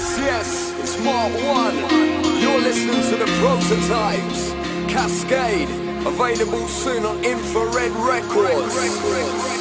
Yes, it's part one. You're listening to The Prototypes. Cascade, available soon on Infrared Records.